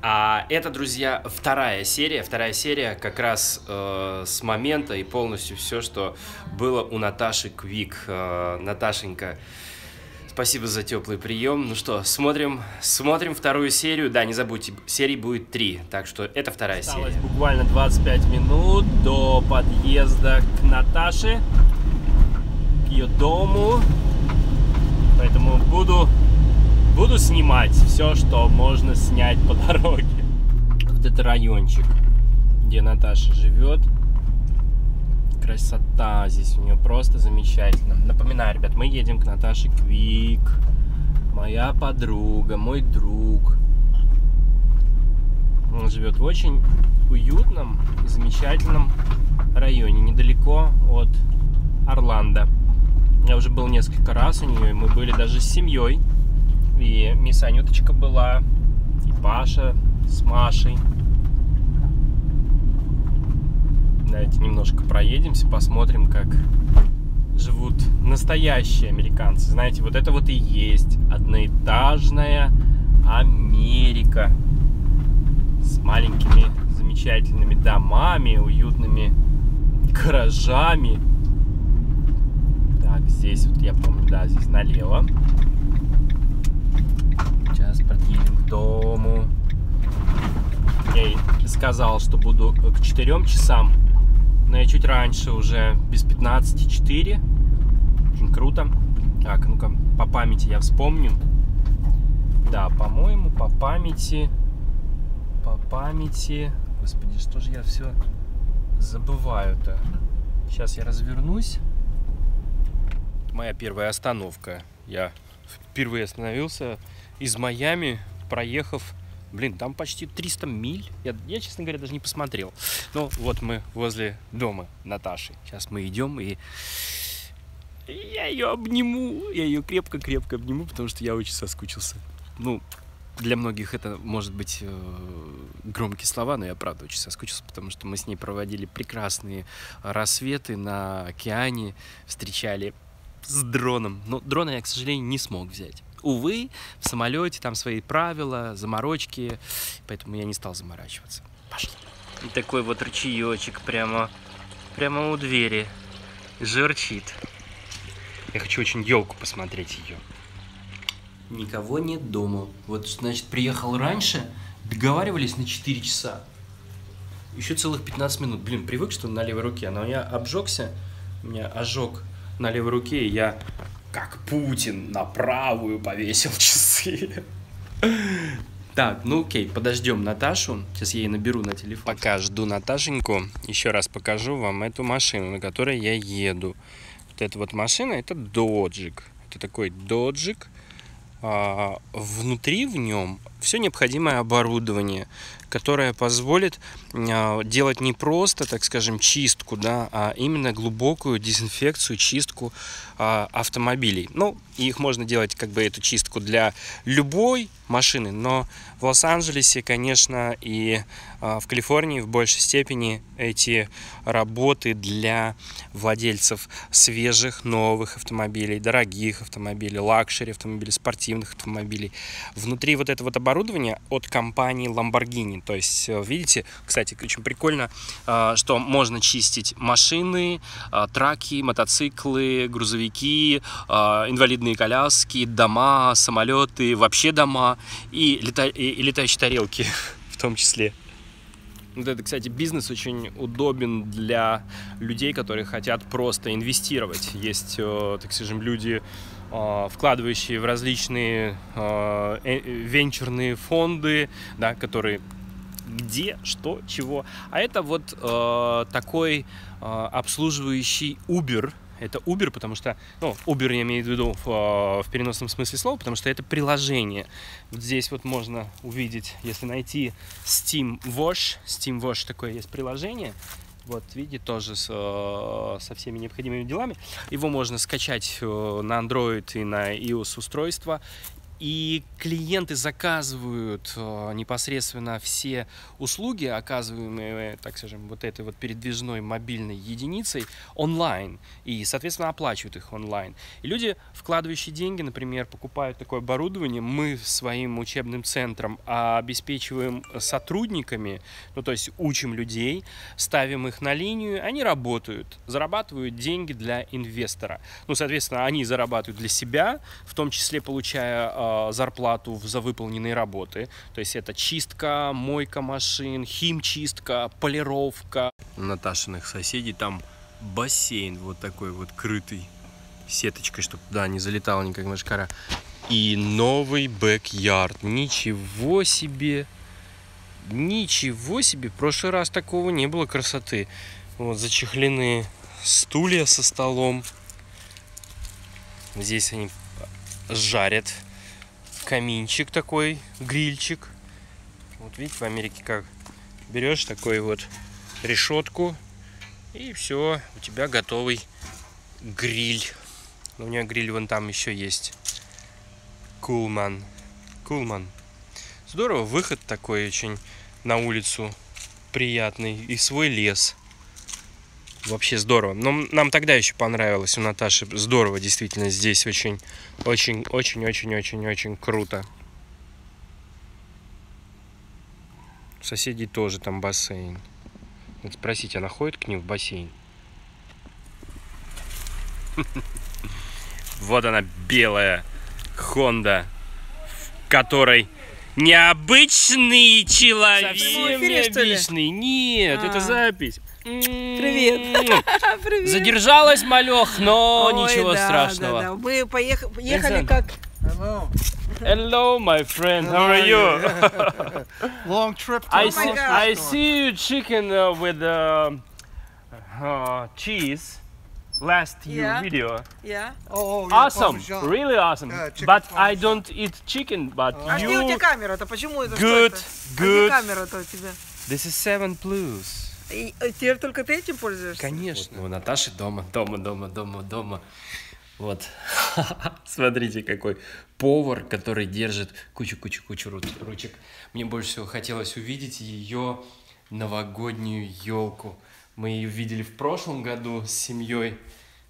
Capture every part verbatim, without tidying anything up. А это, друзья, вторая серия. Вторая серия как раз э, с момента и полностью все, что было у Наташи Квик. Э, Наташенька, спасибо за теплый прием. Ну что, смотрим, смотрим вторую серию. Да, не забудьте, серий будет три. Так что это вторая серия. Осталось буквально двадцать пять минут до подъезда к Наташе, к ее дому. Поэтому буду... Буду снимать все, что можно снять по дороге. Вот это райончик, где Наташа живет. Красота здесь у нее просто замечательно. Напоминаю, ребят, мы едем к Наташе Квик. Моя подруга, мой друг. Он живет в очень уютном и замечательном районе, недалеко от Орландо. Я уже был несколько раз у нее, мы были даже с семьей. И мисс Анюточка была, и Паша с Машей. Давайте немножко проедемся, посмотрим, как живут настоящие американцы. Знаете, вот это вот и есть одноэтажная Америка. С маленькими замечательными домами, уютными гаражами. Так, здесь вот я помню, да, здесь налево. Сейчас подъедем к дому. Я ей сказал, что буду к четырем часам, но я чуть раньше, уже без пятнадцати четыре. Очень круто. Так, ну-ка, по памяти я вспомню. Да, по-моему, по памяти, по памяти... Господи, что же я все забываю-то? Сейчас я развернусь. Моя первая остановка. Я впервые остановился из Майами, проехав, блин, там почти триста миль. Я, я, честно говоря, даже не посмотрел. Ну, вот мы возле дома Наташи. Сейчас мы идем, и я ее обниму. Я ее крепко-крепко обниму, потому что я очень соскучился. Ну, для многих это, может быть, громкие слова, но я, правда, очень соскучился, потому что мы с ней проводили прекрасные рассветы на океане, встречали с дроном. Но дрона я, к сожалению, не смог взять. Увы, в самолете там свои правила, заморочки, поэтому я не стал заморачиваться. Пошли. И такой вот ручеечек прямо, прямо у двери журчит. Я хочу очень елку посмотреть ее. Никого нет дома. Вот, значит, приехал раньше, договаривались на четыре часа. Еще целых пятнадцать минут. Блин, привык, что на левой руке, но я обжегся, у меня ожог на левой руке, и я... как Путин на правую повесил часы. Так, ну окей, подождем Наташу. Сейчас я ей наберу на телефон. Пока жду Наташеньку, еще раз покажу вам эту машину, на которой я еду. Вот эта вот машина, это доджик. Это такой доджик. А, внутри в нем все необходимое оборудование, которое позволит а, делать не просто, так скажем, чистку, да, а именно глубокую дезинфекцию, чистку а, автомобилей. Ну, их можно делать, как бы, эту чистку для любой машины, но в Лос-Анджелесе, конечно, и а, в Калифорнии в большей степени эти работы для владельцев свежих, новых автомобилей, дорогих автомобилей, лакшери автомобилей, спортивных автомобилей. Внутри вот это вот оборудование от компании Lamborghini. То есть, видите, кстати, очень прикольно, что можно чистить машины, траки, мотоциклы, грузовики, инвалидные коляски, дома, самолеты, вообще дома и, лета... и летающие тарелки в том числе. Вот это, кстати, бизнес очень удобен для людей, которые хотят просто инвестировать. Есть, так скажем, люди, вкладывающие в различные венчурные фонды, да, которые где, что, чего. А это вот такой обслуживающий Uber. Это Uber, потому что, ну, Uber я имею в виду в, в переносном смысле слова, потому что это приложение. Вот здесь вот можно увидеть, если найти Steam Wash, Steam Wash такое есть приложение, вот, видите, тоже с, со всеми необходимыми делами. Его можно скачать на Android и на iOS устройства И клиенты заказывают непосредственно все услуги, оказываемые, так скажем, вот этой вот передвижной мобильной единицей онлайн. И, соответственно, оплачивают их онлайн. И люди, вкладывающие деньги, например, покупают такое оборудование. Мы своим учебным центром обеспечиваем сотрудниками, ну, то есть учим людей, ставим их на линию, они работают, зарабатывают деньги для инвестора. Ну, соответственно, они зарабатывают для себя, в том числе получая зарплату за выполненные работы. То есть это чистка, мойка машин, химчистка, полировка. У Наташиных соседей там бассейн вот такой вот крытый сеточкой, чтобы туда не залетала никакая мошкара. И новый бэк-ярд. Ничего себе! Ничего себе! В прошлый раз такого не было красоты. Вот зачехленные стулья со столом. Здесь они жарят. Каминчик такой, грильчик. Вот видите, в Америке как берешь такой вот решетку, и все, у тебя готовый гриль. Но у меня гриль вон там еще есть. Кулман. Кулман. Здорово, выход такой очень на улицу приятный. И свой лес. Вообще здорово. Но нам тогда еще понравилось у Наташи. Здорово, действительно, здесь очень... Очень-очень-очень-очень-очень круто. У соседей тоже там бассейн. Надо спросить, она ходит к ним в бассейн? Вот она, белая Honda, в которой необычный человек. Совсем необычный. Нет, это запись. Привет. Привет. Задержалась, малех, но ой, ничего да, страшного. Да, да. Мы поехали, поехали как... Hello. Hello, my friend. How are you? Long trip. To I, see, I see you chicken uh, with uh, uh, cheese. Last year yeah. video. Yeah. Oh, awesome. Really awesome. Yeah, but farm. I don't eat chicken. But oh. you. А где у тебя камера-то? Почему это? Good. Good. А где камера-то у тебя? This is seven plus. И теперь только ты этим пользуешься? Конечно. Вот, ну, у Наташи дома, дома, дома, дома, дома. Вот. Смотрите, какой повар, который держит кучу-кучу-кучу ручек. Мне больше всего хотелось увидеть ее новогоднюю елку. Мы ее видели в прошлом году с семьей.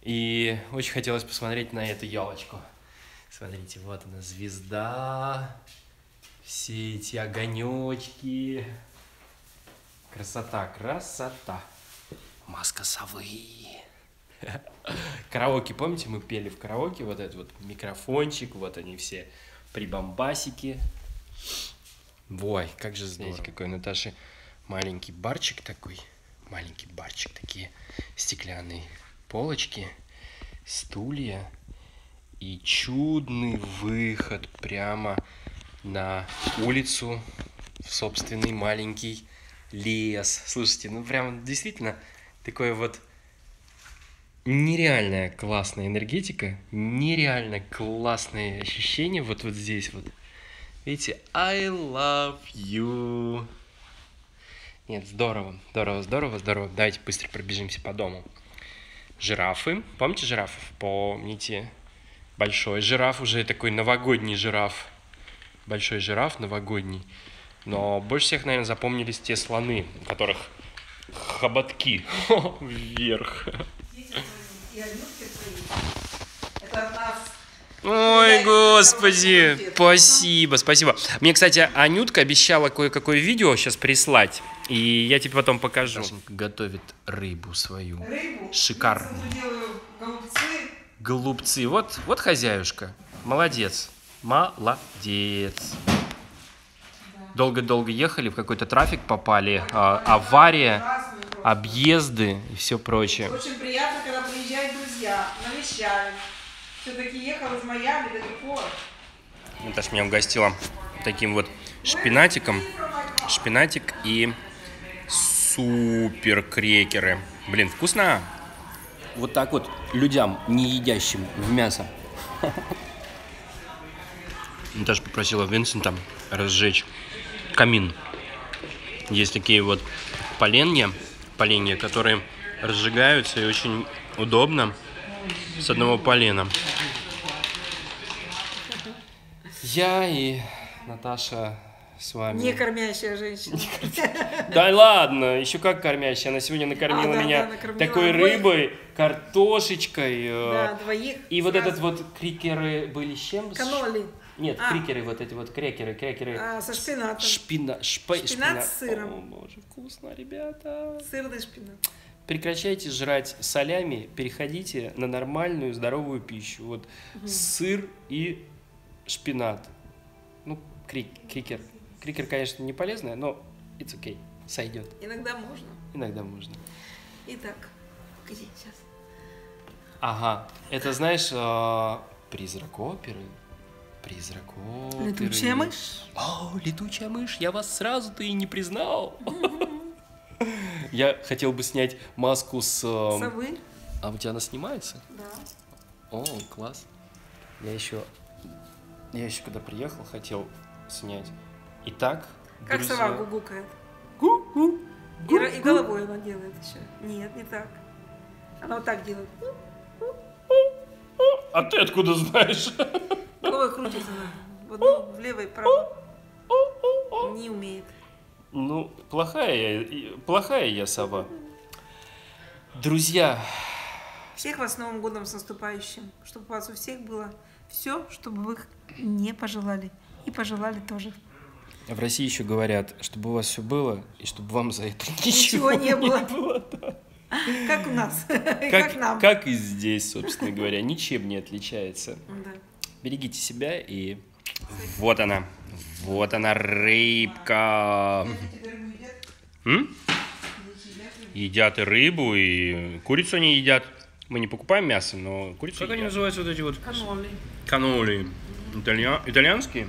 И очень хотелось посмотреть на эту елочку. Смотрите, вот она, звезда. Все эти огонечки. Красота, красота. Маска совы. Караоке, помните, мы пели в караоке? Вот этот вот микрофончик, вот они все прибамбасики. Ой, как же здорово. Знаете, какой у Наташи маленький барчик такой. Маленький барчик, такие стеклянные полочки, стулья. И чудный выход прямо на улицу в собственный маленький лес. Слушайте, ну прям действительно такое вот нереальная классная энергетика, нереально классные ощущения вот, вот здесь вот. Видите, I love you. Нет, здорово, здорово, здорово, здорово. Давайте быстро пробежимся по дому. Жирафы. Помните жирафов? Помните. Большой жираф, уже такой новогодний жираф. Большой жираф, новогодний. Но больше всех, наверное, запомнились те слоны, у которых хоботки вверх. Ой, господи, спасибо, спасибо. Мне, кстати, Анютка обещала кое-какое видео сейчас прислать, и я тебе потом покажу. Наташенька готовит рыбу свою. Рыбу? Шикарную. Голубцы. Голубцы. Вот, вот хозяюшка. Молодец. Молодец. Долго-долго ехали, в какой-то трафик попали, а, авария, объезды и все прочее. Очень приятно, когда приезжают друзья, навещают. Все-таки ехал из Майами далеко. Наташа меня угостила таким вот шпинатиком. Шпинатик и супер крекеры. Блин, вкусно! Вот так вот людям, не едящим в мясо. Наташа попросила Винсента разжечь камин. Есть такие вот поленья, поленья, которые разжигаются, и очень удобно с одного полена. Я и Наташа с вами. Не кормящая женщина. Да ладно, еще как кормящая. Она сегодня накормила меня такой рыбой, картошечкой. Да, двоих. И вот этот вот крекеры были с чем? Каноли. Нет, крекеры, вот эти вот крекеры, крекеры. Со шпинатом. Шпинат. Шпинат с сыром. О, боже, вкусно, ребята. Сырный шпинат. Прекращайте жрать солями, переходите на нормальную здоровую пищу. Вот сыр и шпинат. Ну, крик, крикер. Крикер, конечно, не полезная, но it's okay, сойдет. Иногда можно. Иногда можно. Итак, где сейчас? Ага, это, знаешь, призрак оперы. Призрак оперы. Летучая мышь. О, летучая мышь, я вас сразу-то и не признал. Я хотел бы снять маску с... Совы. А у тебя она снимается? Да. О, класс. Я еще... Я еще когда приехал, хотел снять. Итак, как друзья... сова гугукает. Гу-гу. И, и головой она делает еще. Нет, не так. Она вот так делает. А ты откуда знаешь? Головой крутится она. В одну, в левой, правой. Не умеет. Ну, плохая я, плохая я сова. Друзья. Всех вас с Новым годом, с наступающим. Чтобы у вас у всех было все, чтобы вы не пожелали. И пожелали тоже. В России еще говорят, чтобы у вас все было, и чтобы вам за это ничего, ничего не было. Не было, да. Как у нас, как, как нам. Как и здесь, собственно говоря, ничем не отличается. Да. Берегите себя, и вот она, вот она рыбка. М? Едят и рыбу, и курицу они едят. Мы не покупаем мясо, но курицу едят. Как они называются вот эти вот? Каноли. Каноли. Италья... Итальянские?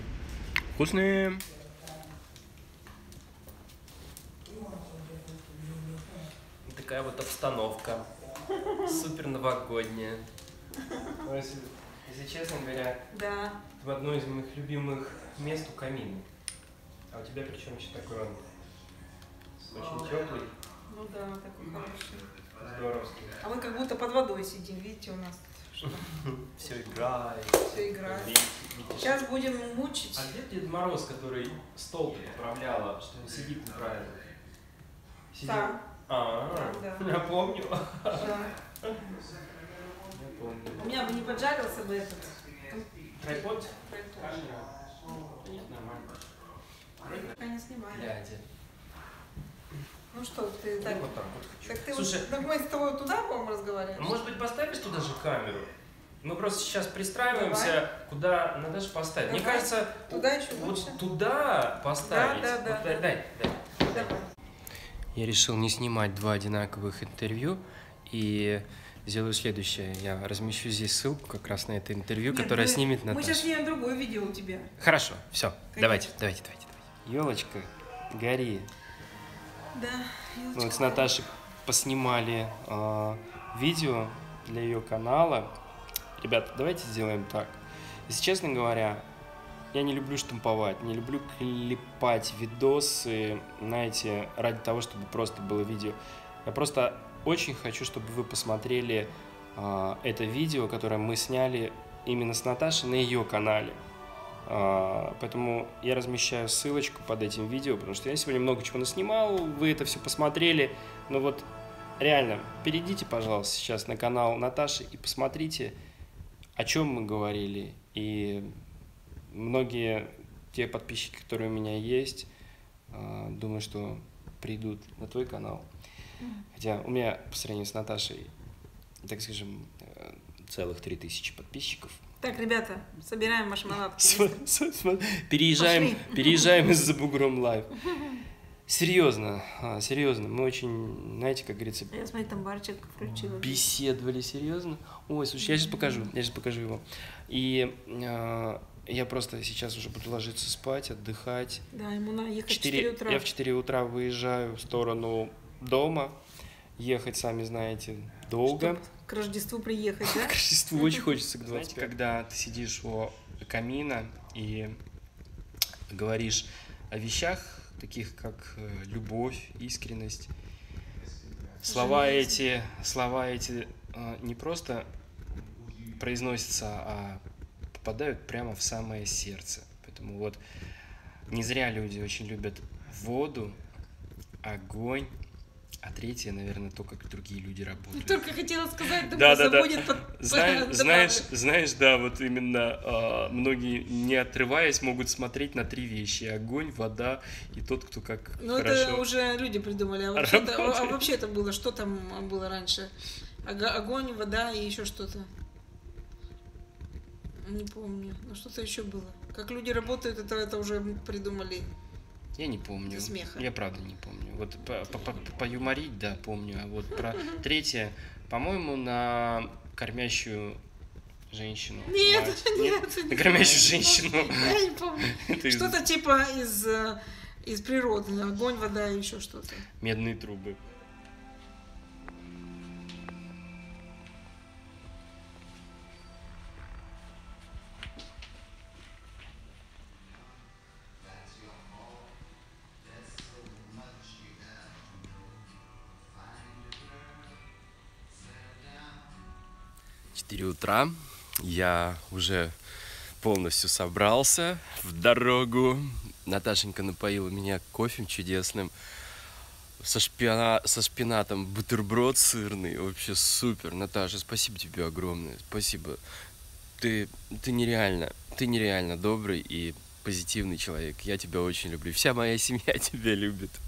Вкусные. Такая вот обстановка. Супер новогодняя. Ну, если, если честно говоря, да. В одно из моих любимых мест у камина. А у тебя причем еще такой он. Очень теплый. Ну да, такой хороший. Здоровский. А мы как будто под водой сидим, видите, у нас. Все играет. Все играет. Сейчас будем мучить. А где Дед Мороз, который стол поправляла, что он сидит неправильно? Сидит. А, я помню. У меня бы не поджарился бы этот. Трайпод? Трайпод. Нет, нормально. Пока не снимаю. Ну что, ты так... Вот так вот хочу. Так ты Слушай, вот, так мы с тобой туда, по-моему, разговариваем? Может быть, поставишь туда же камеру? Мы просто сейчас пристраиваемся, Давай. куда надо же поставить. Давай. Мне кажется, туда, вот лучше. туда поставить. Да, да, да, вот, да. Дай, дай, дай. Я решил не снимать два одинаковых интервью и сделаю следующее. Я размещу здесь ссылку как раз на это интервью, Нет, которое мы, снимет Наташа. Мы сейчас снимем другое видео у тебя. Хорошо, все, Конечно. давайте, давайте, давайте. Елочка, гори. Да, мы вот с Наташей поснимали э, видео для ее канала. Ребята, давайте сделаем так. Если честно говоря, я не люблю штамповать, не люблю клепать видосы, знаете, ради того, чтобы просто было видео. Я просто очень хочу, чтобы вы посмотрели э, это видео, которое мы сняли именно с Наташей на ее канале. Поэтому я размещаю ссылочку под этим видео, потому что я сегодня много чего наснимал, вы это все посмотрели. Но вот реально, перейдите, пожалуйста, сейчас на канал Наташи и посмотрите, о чем мы говорили. И многие те подписчики, которые у меня есть, думаю, что придут на твой канал. Хотя у меня по сравнению с Наташей, так скажем, целых три тысячи подписчиков. Так, ребята, собираем ваши манатки. Переезжаем, переезжаем из За Бугром Лайв. Серьезно, серьезно. Мы очень, знаете, как говорится... Я, смотри, там барчик включила. Беседовали, серьезно? Ой, слушай, я сейчас покажу, я сейчас покажу его. И э, я просто сейчас уже буду ложиться спать, отдыхать. Да, ему надо ехать в четыре утра. Я в четыре утра выезжаю в сторону дома. Ехать, сами знаете, долго. Чтоб к Рождеству приехать, да? К Рождеству очень хочется. Знаете, когда ты сидишь у камина и говоришь о вещах, таких как любовь, искренность, слова эти, слова эти не просто произносятся, а попадают прямо в самое сердце. Поэтому вот не зря люди очень любят воду, огонь. А третье, наверное, то, как другие люди работают. Только хотела сказать, да, да, да. Знаешь, знаешь, знаешь, да, вот именно многие, не отрываясь, могут смотреть на три вещи: огонь, вода и тот, кто как. Ну, это уже люди придумали. А вообще-то, а вообще-то было, что там было раньше? Огонь, вода и еще что-то. Не помню. Ну, что-то еще было. Как люди работают, это, это уже придумали. Я не помню. Я правда не помню. Вот поюморить, да, помню. А вот про третье, по-моему, на кормящую женщину. Нет, нет, нет. На кормящую женщину. Я не помню. Что-то типа из, из природы. Огонь, вода и еще что-то. Медные трубы. четыре утра, я уже полностью собрался в дорогу. Наташенька напоила меня кофем чудесным, со, шпина... со шпинатом, бутерброд сырный, вообще супер. Наташа, спасибо тебе огромное, спасибо. Ты, ты нереально, ты нереально добрый и позитивный человек, я тебя очень люблю, вся моя семья тебя любит.